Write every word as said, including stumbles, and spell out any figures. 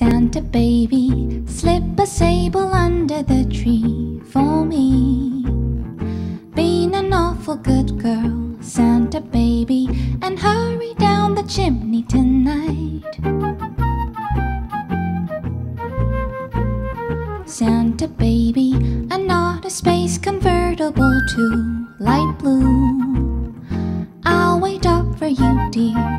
Santa baby, slip a sable under the tree for me. Been an awful good girl, Santa baby, and hurry down the chimney tonight. Santa baby, I'm not a space convertible to light blue. I'll wait up for you, dear,